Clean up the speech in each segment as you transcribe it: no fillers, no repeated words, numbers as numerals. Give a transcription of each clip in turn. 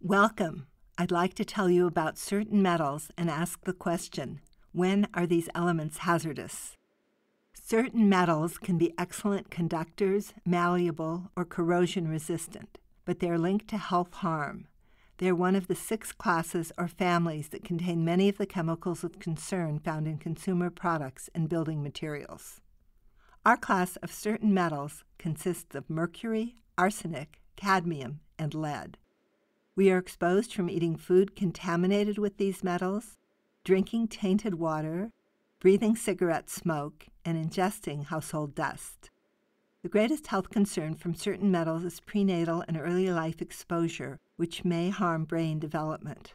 Welcome. I'd like to tell you about certain metals and ask the question, when are these elements hazardous? Certain metals can be excellent conductors, malleable, or corrosion resistant, but they're linked to health harm. They're one of the 6 classes or families that contain many of the chemicals of concern found in consumer products and building materials. Our class of certain metals consists of mercury, arsenic, cadmium, and lead. We are exposed from eating food contaminated with these metals, drinking tainted water, breathing cigarette smoke, and ingesting household dust. The greatest health concern from certain metals is prenatal and early life exposure, which may harm brain development.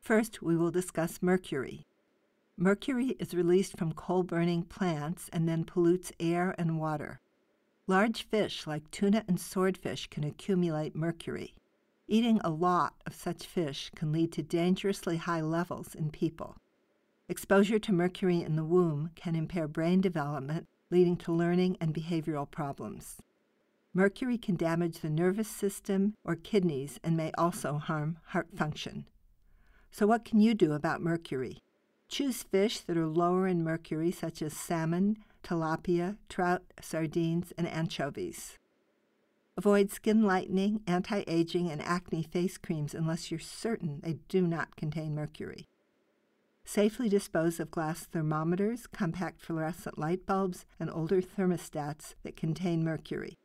First, we will discuss mercury. Mercury is released from coal-burning plants and then pollutes air and water. Large fish like tuna and swordfish can accumulate mercury. Eating a lot of such fish can lead to dangerously high levels in people. Exposure to mercury in the womb can impair brain development, leading to learning and behavioral problems. Mercury can damage the nervous system or kidneys and may also harm heart function. So what can you do about mercury? Choose fish that are lower in mercury, such as salmon, tilapia, trout, sardines, and anchovies. Avoid skin lightening, anti-aging, and acne face creams unless you're certain they do not contain mercury. Safely dispose of glass thermometers, compact fluorescent light bulbs, and older thermostats that contain mercury.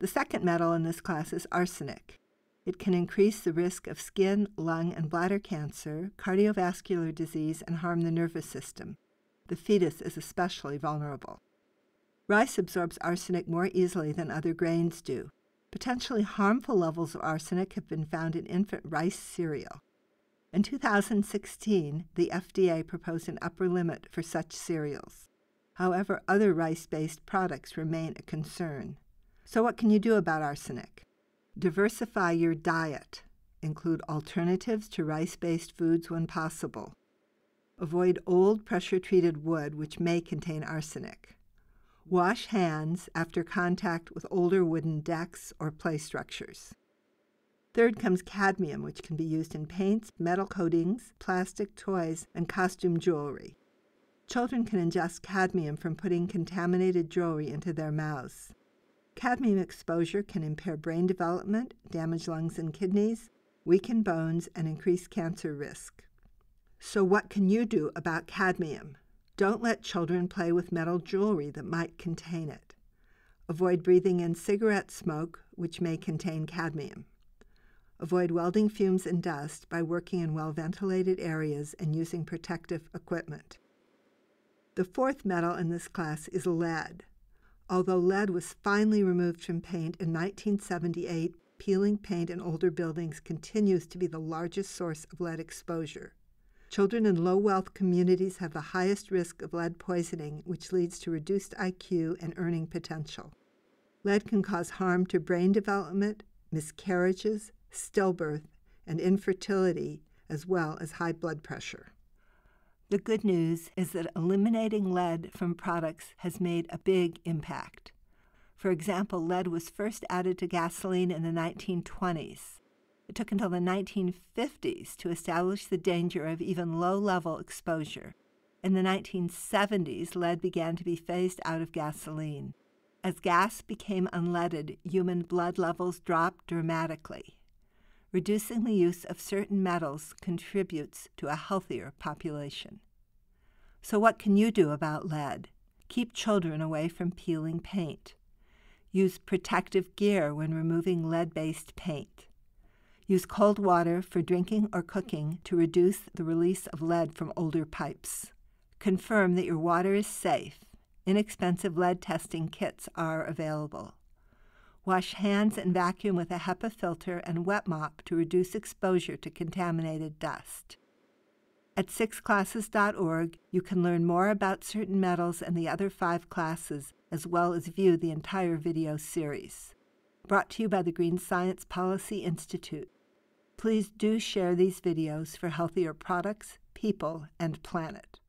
The second metal in this class is arsenic. It can increase the risk of skin, lung, and bladder cancer, cardiovascular disease, and harm the nervous system. The fetus is especially vulnerable. Rice absorbs arsenic more easily than other grains do. Potentially harmful levels of arsenic have been found in infant rice cereal. In 2016, the FDA proposed an upper limit for such cereals. However, other rice-based products remain a concern. So what can you do about arsenic? Diversify your diet. Include alternatives to rice-based foods when possible. Avoid old, pressure-treated wood, which may contain arsenic. Wash hands after contact with older wooden decks or play structures. Third comes cadmium, which can be used in paints, metal coatings, plastic toys, and costume jewelry. Children can ingest cadmium from putting contaminated jewelry into their mouths. Cadmium exposure can impair brain development, damage lungs and kidneys, weaken bones, and increase cancer risk. So what can you do about cadmium? Don't let children play with metal jewelry that might contain it. Avoid breathing in cigarette smoke, which may contain cadmium. Avoid welding fumes and dust by working in well-ventilated areas and using protective equipment. The fourth metal in this class is lead. Although lead was finally removed from paint in 1978, peeling paint in older buildings continues to be the largest source of lead exposure. Children in low-wealth communities have the highest risk of lead poisoning, which leads to reduced IQ and earning potential. Lead can cause harm to brain development, miscarriages, stillbirth, and infertility, as well as high blood pressure. The good news is that eliminating lead from products has made a big impact. For example, lead was first added to gasoline in the 1920s. It took until the 1950s to establish the danger of even low-level exposure. In the 1970s, lead began to be phased out of gasoline. As gas became unleaded, human blood levels dropped dramatically. Reducing the use of certain metals contributes to a healthier population. So what can you do about lead? Keep children away from peeling paint. Use protective gear when removing lead-based paint. Use cold water for drinking or cooking to reduce the release of lead from older pipes. Confirm that your water is safe. Inexpensive lead testing kits are available. Wash hands and vacuum with a HEPA filter and wet mop to reduce exposure to contaminated dust. At sixclasses.org, you can learn more about certain metals and the other 5 classes, as well as view the entire video series. Brought to you by the Green Science Policy Institute. Please do share these videos for healthier products, people, and planet.